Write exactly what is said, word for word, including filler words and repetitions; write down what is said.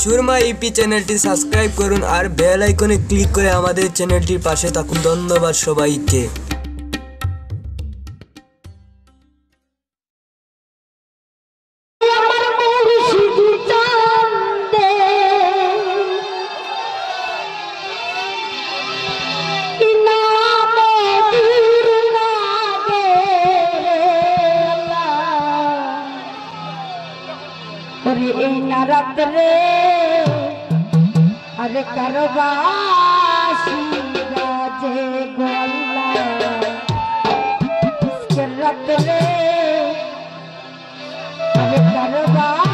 Surma E P চ্যানেলটি subscribe করুন আর bell আইকনে ক্লিক করে আমাদের চ্যানেলটির পাশে থাকুন। ধন্যবাদ সবাইকে। अरे नरक रे अरे करवासी राजे गोला नरक रे अरे करवा